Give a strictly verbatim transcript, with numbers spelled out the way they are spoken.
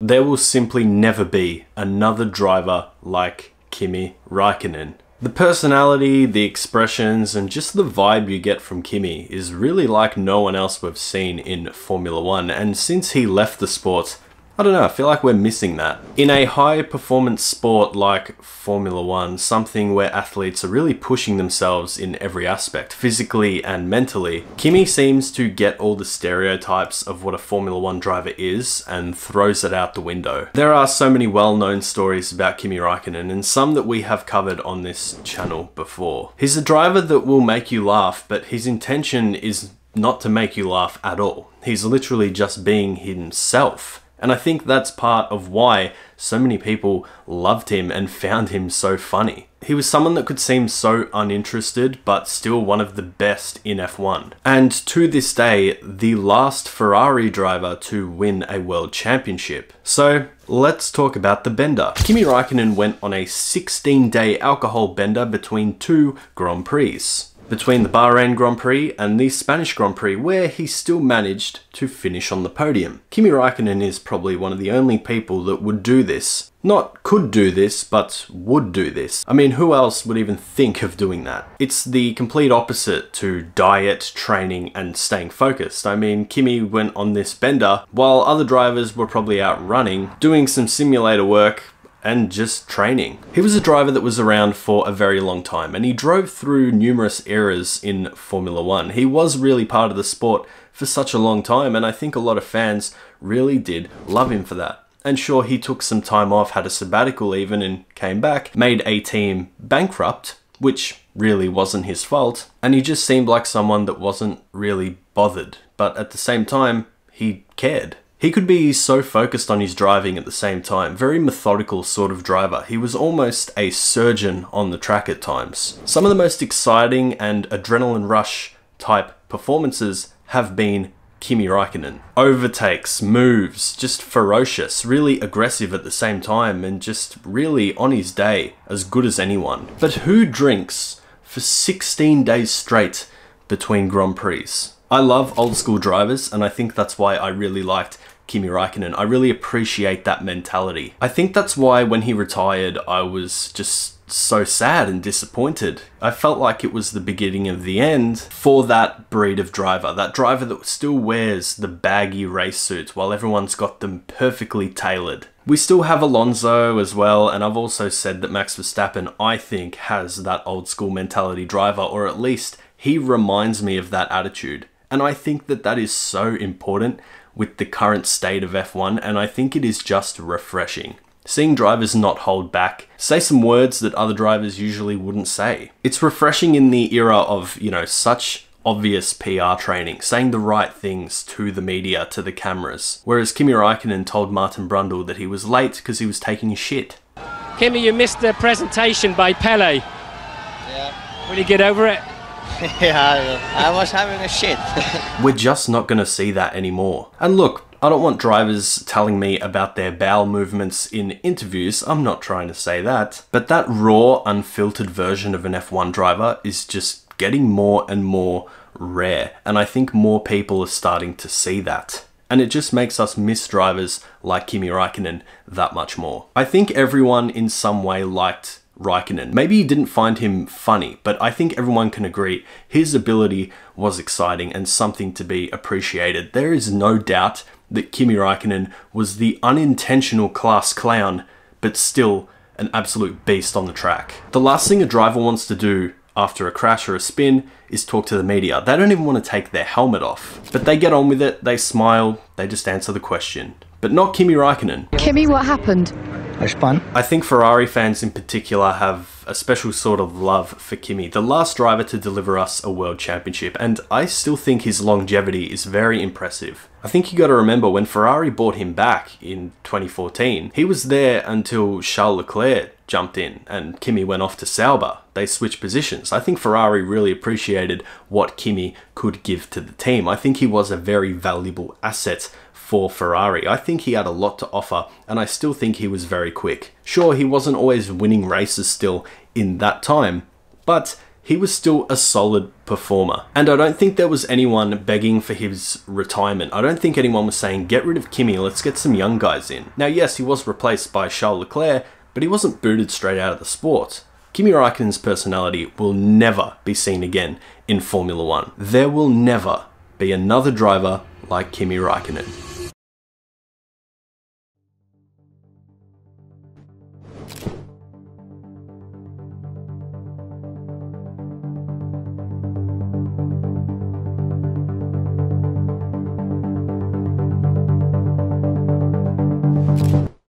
There will simply never be another driver like Kimi Räikkönen. The personality, the expressions, and just the vibe you get from Kimi is really like no one else we've seen in Formula One, and since he left the sport, I don't know, I feel like we're missing that. In a high performance sport like Formula One, something where athletes are really pushing themselves in every aspect, physically and mentally, Kimi seems to get all the stereotypes of what a Formula One driver is and throws it out the window. There are so many well-known stories about Kimi Räikkönen, and some that we have covered on this channel before. He's a driver that will make you laugh, but his intention is not to make you laugh at all. He's literally just being himself. And I think that's part of why so many people loved him and found him so funny. He was someone that could seem so uninterested, but still one of the best in F one. And to this day, the last Ferrari driver to win a world championship. So let's talk about the bender. Kimi Räikkönen went on a sixteen day alcohol bender between two Grand Prix. Between the Bahrain Grand Prix and the Spanish Grand Prix, where he still managed to finish on the podium. Kimi Räikkönen is probably one of the only people that would do this. Not could do this, but would do this. I mean, who else would even think of doing that? It's the complete opposite to diet, training, and staying focused. I mean, Kimi went on this bender while other drivers were probably out running, doing some simulator work, and just training. He was a driver that was around for a very long time, and he drove through numerous eras in Formula One. He was really part of the sport for such a long time, and I think a lot of fans really did love him for that. And sure, he took some time off, had a sabbatical even, and came back, made a team bankrupt, which really wasn't his fault, and he just seemed like someone that wasn't really bothered. But at the same time, he cared. He could be so focused on his driving at the same time, very methodical sort of driver. He was almost a surgeon on the track at times. Some of the most exciting and adrenaline rush type performances have been Kimi Räikkönen. Overtakes, moves, just ferocious, really aggressive at the same time, and just really on his day, as good as anyone. But who drinks for sixteen days straight between Grand Prix? I love old school drivers, and I think that's why I really liked Kimi Räikkönen. I really appreciate that mentality. I think that's why when he retired, I was just so sad and disappointed. I felt like it was the beginning of the end for that breed of driver, that driver that still wears the baggy race suits while everyone's got them perfectly tailored. We still have Alonso as well, and I've also said that Max Verstappen, I think, has that old school mentality driver, or at least he reminds me of that attitude. And I think that that is so important with the current state of F one, and I think it is just refreshing. Seeing drivers not hold back, say some words that other drivers usually wouldn't say. It's refreshing in the era of, you know, such obvious P R training, saying the right things to the media, to the cameras. Whereas Kimi Räikkönen told Martin Brundle that he was late because he was taking a shit. Kimi, you missed the presentation by Pelé. Yeah. Will you get over it? Yeah, I was having a shit. We're just not going to see that anymore. And look, I don't want drivers telling me about their bowel movements in interviews. I'm not trying to say that. But that raw, unfiltered version of an F one driver is just getting more and more rare. And I think more people are starting to see that. And it just makes us miss drivers like Kimi Räikkönen that much more. I think everyone in some way liked Räikkönen. Maybe you didn't find him funny, but I think everyone can agree his ability was exciting and something to be appreciated. There is no doubt that Kimi Räikkönen was the unintentional class clown, but still an absolute beast on the track. The last thing a driver wants to do after a crash or a spin is talk to the media. They don't even want to take their helmet off, but they get on with it, they smile, they just answer the question. But not Kimi Räikkönen. Kimi, what happened? I spun. I think Ferrari fans in particular have a special sort of love for Kimi, the last driver to deliver us a world championship, and I still think his longevity is very impressive. I think you gotta remember when Ferrari bought him back in twenty fourteen, he was there until Charles Leclerc jumped in and Kimi went off to Sauber. They switched positions. I think Ferrari really appreciated what Kimi could give to the team. I think he was a very valuable asset for Ferrari. I think he had a lot to offer, and I still think he was very quick. Sure, he wasn't always winning races still in that time, but he was still a solid performer. And I don't think there was anyone begging for his retirement. I don't think anyone was saying, get rid of Kimi, let's get some young guys in. Now, yes, he was replaced by Charles Leclerc, but he wasn't booted straight out of the sport. Kimi Räikkönen's personality will never be seen again in Formula One. There will never be another driver like Kimi Räikkönen.